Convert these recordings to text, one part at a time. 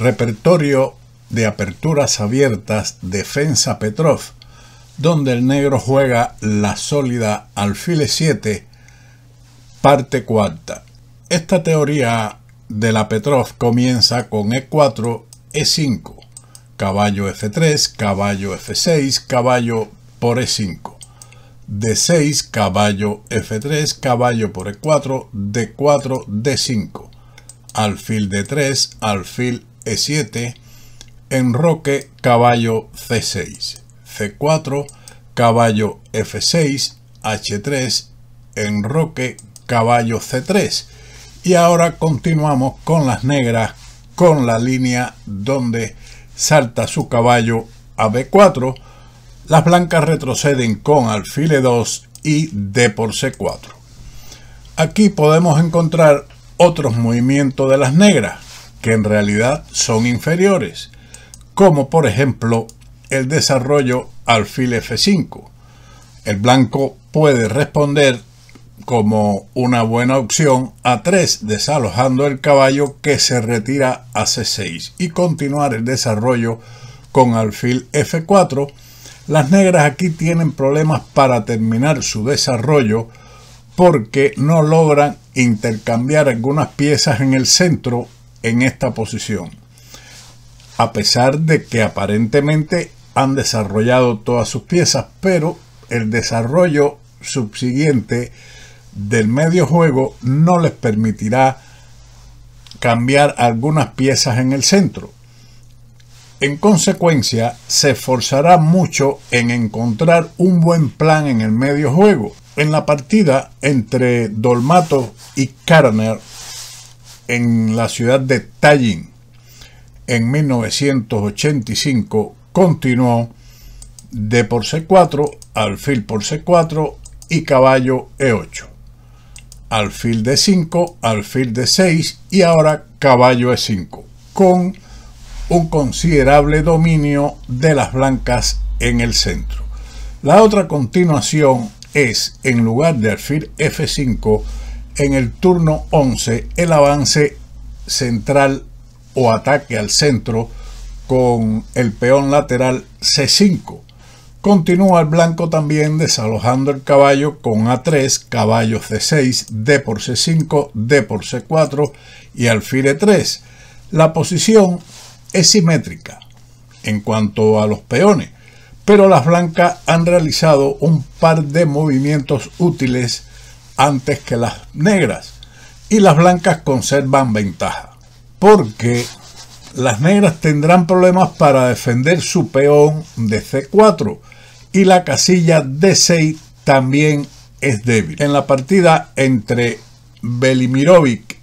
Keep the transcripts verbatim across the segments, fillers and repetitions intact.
repertorio de aperturas abiertas defensa Petrov, donde el negro juega la sólida alfil siete, parte cuarta. Esta teoría de la Petrov comienza con e cuatro, e cinco, caballo f tres, caballo f seis, caballo por e cinco, d seis, caballo f tres, caballo por e cuatro, d cuatro, d cinco, alfil d tres, alfil e siete, enroque, caballo c seis, c cuatro, caballo f seis, h tres, enroque, caballo c tres. Y ahora continuamos con las negras, con la línea donde salta su caballo a b cuatro. Las blancas retroceden con alfil e dos y d por c cuatro. Aquí podemos encontrar otros movimientos de las negras, que en realidad son inferiores, como por ejemplo el desarrollo alfil f cinco. El blanco puede responder como una buena opción a tres, desalojando el caballo que se retira a c seis, y continuar el desarrollo con alfil f cuatro. Las negras aquí tienen problemas para terminar su desarrollo porque no logran intercambiar algunas piezas en el centro en esta posición, a pesar de que aparentemente han desarrollado todas sus piezas, pero el desarrollo subsiguiente del medio juego no les permitirá cambiar algunas piezas en el centro. En consecuencia, se esforzará mucho en encontrar un buen plan en el medio juego. En la partida entre Dolmatov y Karner en la ciudad de Tallinn en mil novecientos ochenta y cinco continuó d por c cuatro, alfil por c cuatro y caballo e ocho, alfil d cinco, alfil d seis y ahora caballo e cinco, con un considerable dominio de las blancas en el centro. La otra continuación es, en lugar de alfil f cinco, en el turno once, el avance central o ataque al centro con el peón lateral c cinco. Continúa el blanco también desalojando el caballo con a tres, caballo c seis, d por c cinco, d por c cuatro y alfil e tres. La posición es simétrica en cuanto a los peones, pero las blancas han realizado un par de movimientos útiles antes que las negras, y las blancas conservan ventaja porque las negras tendrán problemas para defender su peón de c cuatro, y la casilla d seis también es débil. En la partida entre Belimirovic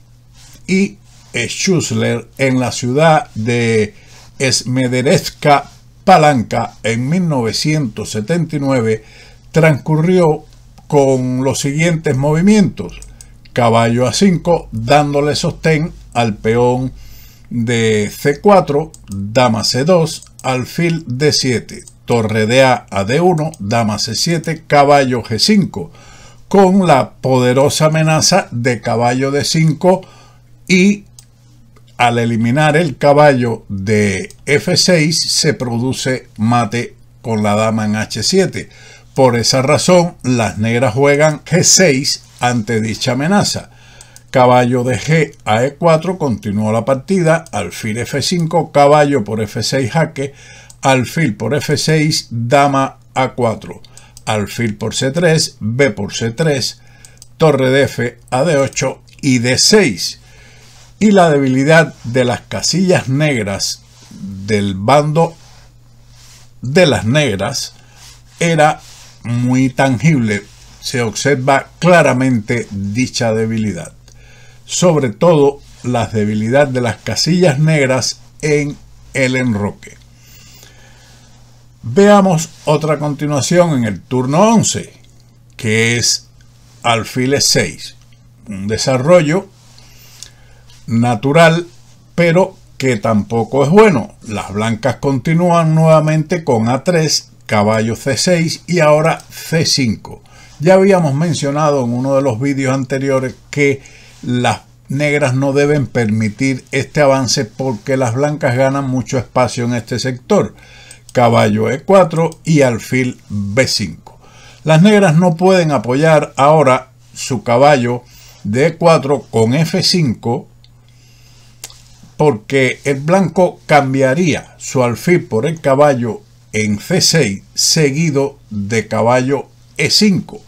y Schusler en la ciudad de Smederevska Palanca en mil novecientos setenta y nueve transcurrió con los siguientes movimientos: caballo a cinco dándole sostén al peón de c cuatro, dama c dos, alfil d siete, torre de a a d uno, dama c siete, caballo g cinco, con la poderosa amenaza de caballo d cinco, y al eliminar el caballo de f seis se produce mate con la dama en h siete. Por esa razón las negras juegan g seis ante dicha amenaza. Caballo de g a e cuatro continuó la partida, alfil f cinco, caballo por f seis jaque, alfil por f seis, dama a cuatro, alfil por c tres, b por c tres, torre de f a d ocho y d seis. Y la debilidad de las casillas negras del bando de las negras era muy tangible. Se observa claramente dicha debilidad, sobre todo la debilidad de las casillas negras en el enroque. Veamos otra continuación en el turno once, que es alfil e seis, un desarrollo natural pero que tampoco es bueno. Las blancas continúan nuevamente con a tres, caballo c seis y ahora c cinco. Ya habíamos mencionado en uno de los vídeos anteriores que las negras no deben permitir este avance porque las blancas ganan mucho espacio en este sector. Caballo e cuatro y alfil be cinco. Las negras no pueden apoyar ahora su caballo de e cuatro con efe cinco porque el blanco cambiaría su alfil por el caballo en ce seis seguido de caballo e cinco,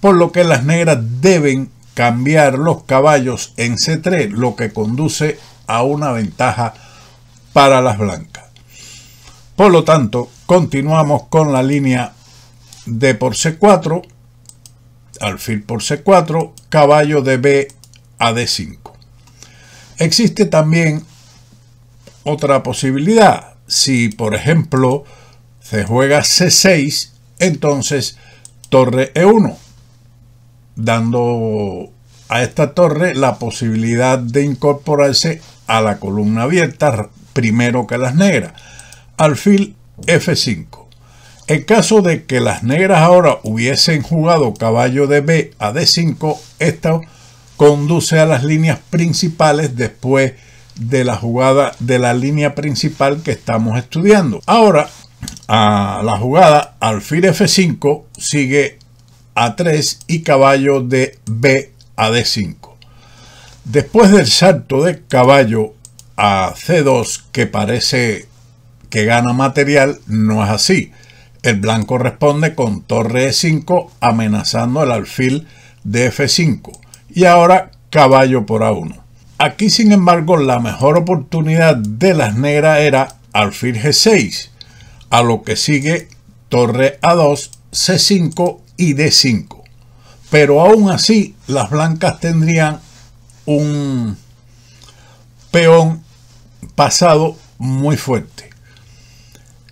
por lo que las negras deben cambiar los caballos en ce tres, lo que conduce a una ventaja para las blancas. Por lo tanto, continuamos con la línea D por ce cuatro, alfil por ce cuatro, caballo de B a de cinco. Existe también otra posibilidad. Si, por ejemplo, se juega ce seis, entonces torre e uno, dando a esta torre la posibilidad de incorporarse a la columna abierta primero que las negras. Alfil efe cinco. En caso de que las negras ahora hubiesen jugado caballo de B a de cinco, esto conduce a las líneas principales después de la jugada de la línea principal que estamos estudiando. Ahora, a la jugada alfil efe cinco sigue a tres y caballo de B a de cinco. Después del salto de caballo a ce dos, que parece que gana material, no es así. El blanco responde con torre e cinco amenazando el alfil de efe cinco y ahora caballo por a uno. Aquí, sin embargo, la mejor oportunidad de las negras era alfil ge seis, a lo que sigue torre a dos, ce cinco y de cinco. Pero aún así las blancas tendrían un peón pasado muy fuerte.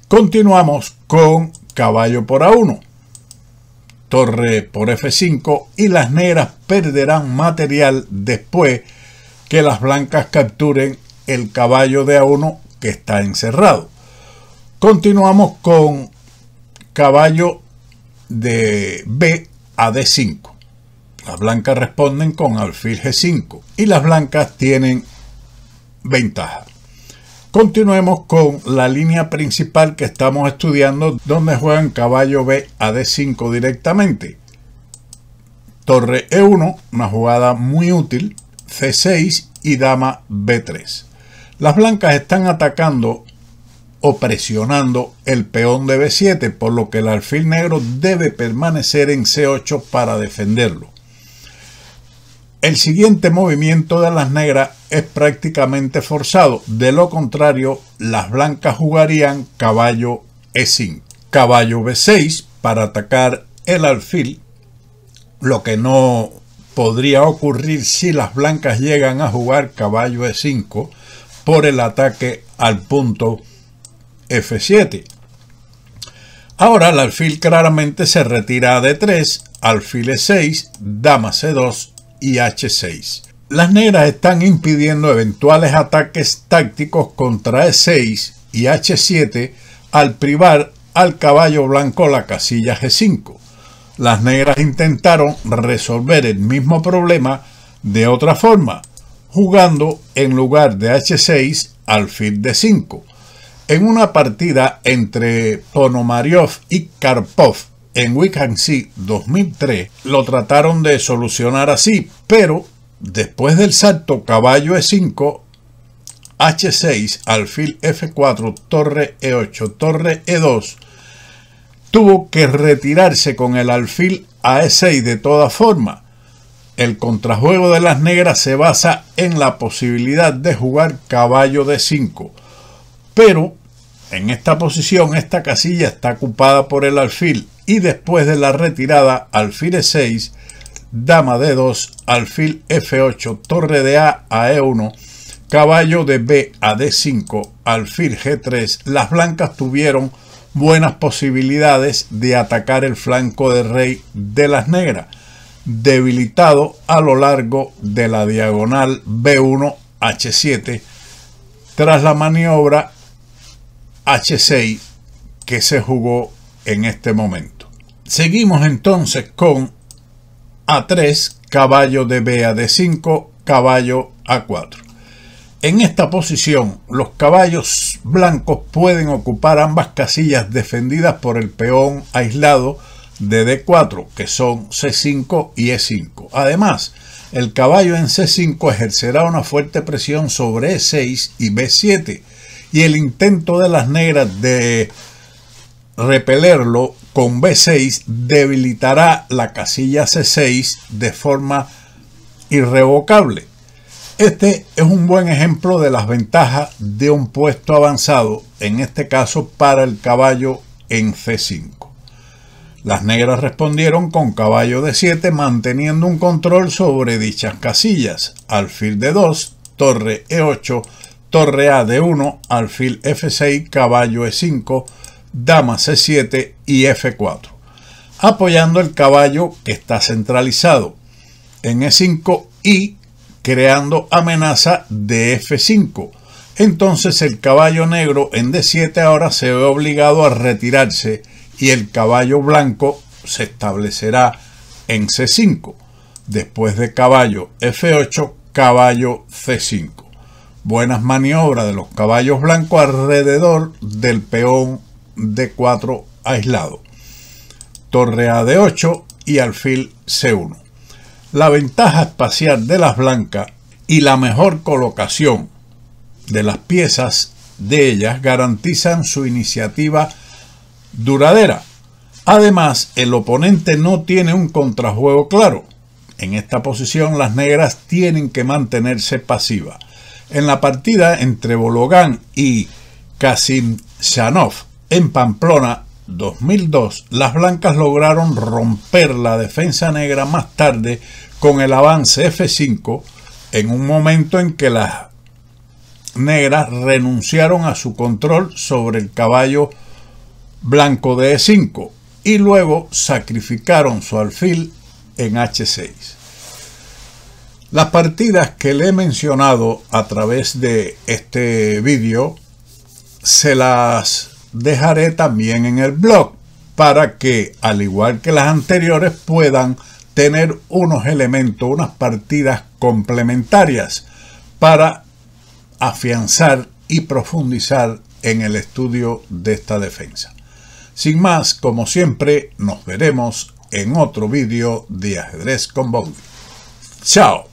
Continuamos con caballo por a uno, torre por efe cinco y las negras perderán material después que las blancas capturen el caballo de a uno que está encerrado. Continuamos con caballo de B a de cinco. Las blancas responden con alfil ge cinco y las blancas tienen ventaja. Continuemos con la línea principal que estamos estudiando, donde juegan caballo B a de cinco directamente. Torre e uno, una jugada muy útil, ce seis y dama be tres. Las blancas están atacando o presionando el peón de be siete, por lo que el alfil negro debe permanecer en ce ocho para defenderlo. El siguiente movimiento de las negras es prácticamente forzado, de lo contrario las blancas jugarían caballo e cinco, caballo be seis para atacar el alfil, lo que no podría ocurrir si las blancas llegan a jugar caballo e cinco por el ataque al punto efe siete. Ahora el alfil claramente se retira a de tres, alfil e seis, dama ce dos y hache seis. Las negras están impidiendo eventuales ataques tácticos contra e seis y hache siete al privar al caballo blanco la casilla ge cinco. Las negras intentaron resolver el mismo problema de otra forma, jugando en lugar de hache seis alfil de cinco. En una partida entre Ponomariov y Karpov en Wijk aan Zee dos mil tres lo trataron de solucionar así, pero después del salto caballo e cinco, hache seis, alfil efe cuatro, torre e ocho, torre e dos, tuvo que retirarse con el alfil a e seis de toda forma. El contrajuego de las negras se basa en la posibilidad de jugar caballo de cinco. Pero en esta posición esta casilla está ocupada por el alfil y después de la retirada alfil e seis, dama de dos, alfil efe ocho, torre de A a e uno, caballo de B a de cinco, alfil ge tres. Las blancas tuvieron buenas posibilidades de atacar el flanco de rey de las negras, debilitado a lo largo de la diagonal be uno, hache siete, tras la maniobra hache seis que se jugó en este momento. Seguimos entonces con a tres, caballo de B a de cinco, caballo a cuatro. En esta posición, los caballos blancos pueden ocupar ambas casillas defendidas por el peón aislado de d cuatro, que son c cinco y e cinco. Además, el caballo en c cinco ejercerá una fuerte presión sobre e seis y b siete, y el intento de las negras de repelerlo con b seis debilitará la casilla c seis de forma irrevocable. Este es un buen ejemplo de las ventajas de un puesto avanzado, en este caso para el caballo en c cinco. Las negras respondieron con caballo d siete, manteniendo un control sobre dichas casillas: alfil d dos, torre e ocho, torre a d uno, alfil f seis, caballo e cinco, dama c siete y f cuatro, apoyando el caballo que está centralizado en e cinco y creando amenaza de f cinco. Entonces el caballo negro en d siete ahora se ve obligado a retirarse y el caballo blanco se establecerá en c cinco. Después de caballo f ocho, caballo c cinco. Buenas maniobras de los caballos blancos alrededor del peón d cuatro aislado, torre a d ocho y alfil c uno. La ventaja espacial de las blancas y la mejor colocación de las piezas de ellas garantizan su iniciativa duradera. Además, el oponente no tiene un contrajuego claro. En esta posición, las negras tienen que mantenerse pasivas. En la partida entre Bologán y Kasimzhanov en Pamplona dos mil dos, las blancas lograron romper la defensa negra más tarde con el avance f cinco, en un momento en que las negras renunciaron a su control sobre el caballo blanco de e cinco y luego sacrificaron su alfil en h seis. Las partidas que le he mencionado a través de este vídeo se las dejaré también en el blog para que, al igual que las anteriores, puedan tener unos elementos, unas partidas complementarias para afianzar y profundizar en el estudio de esta defensa. Sin más, como siempre, nos veremos en otro vídeo de Ajedrez con Boudy. ¡Chao!